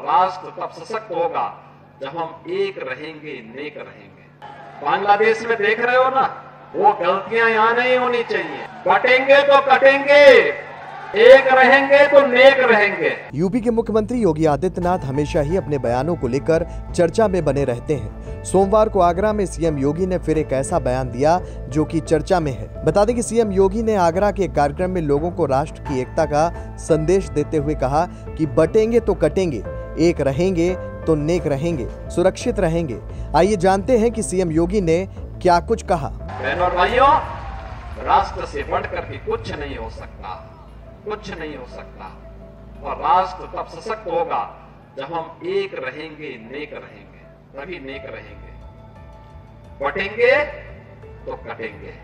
राष्ट्र तब सशक्त होगा जब हम एक रहेंगे, नेक रहेंगे। बांग्लादेश में देख रहे हो ना, वो गलतियां यहाँ नहीं होनी चाहिए। बटेंगे तो कटेंगे, एक रहेंगे तो नेक रहेंगे। यूपी के मुख्यमंत्री योगी आदित्यनाथ हमेशा ही अपने बयानों को लेकर चर्चा में बने रहते हैं। सोमवार को आगरा में सीएम योगी ने फिर एक ऐसा बयान दिया जो कि चर्चा में है। बता दें कि सीएम योगी ने आगरा के एक कार्यक्रम में लोगों को राष्ट्र की एकता का संदेश देते हुए कहा कि बटेंगे तो कटेंगे, एक रहेंगे तो नेक रहेंगे, सुरक्षित रहेंगे। आइए जानते हैं कि सीएम योगी ने क्या कुछ कहा। बहनों और भाइयों, राष्ट्र से बढ़कर के कुछ नहीं हो सकता, कुछ नहीं हो सकता। और राष्ट्र तब सशक्त होगा जब हम एक रहेंगे, नेक रहेंगे, तभी नेक रहेंगे। बटेंगे तो कटेंगे।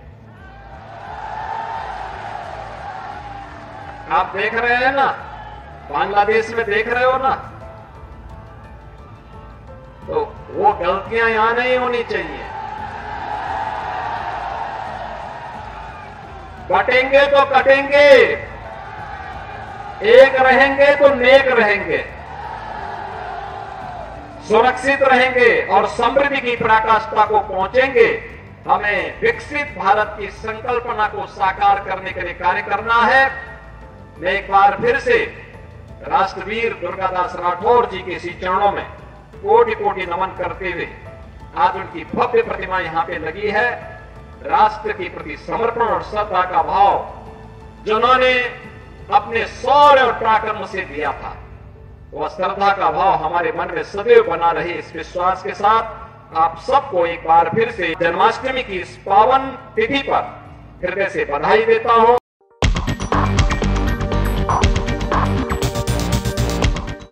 आप देख रहे हैं ना, बांग्लादेश में देख रहे हो ना, तो वो गलतियां यहां नहीं होनी चाहिए। बटेंगे तो कटेंगे, एक रहेंगे तो नेक रहेंगे, सुरक्षित रहेंगे और समृद्धि की पराकाष्ठा को पहुंचेंगे। हमें विकसित भारत की संकल्पना को साकार करने के लिए कार्य करना है। मैं एक बार फिर से राष्ट्रवीर दुर्गादास राठौर जी के इसी चरणों में कोटि कोटि नमन करते हुए आज उनकी भव्य प्रतिमा यहाँ पे लगी है। राष्ट्र के प्रति समर्पण और श्रद्धा का भाव जिन्होंने अपने शौर्य और पराक्रम से दिया था, वह श्रद्धा का भाव हमारे मन में सदैव बना रहे, इस विश्वास के साथ आप सबको एक बार फिर से जन्माष्टमी की इस पावन तिथि पर हृदय से बधाई देता हूँ।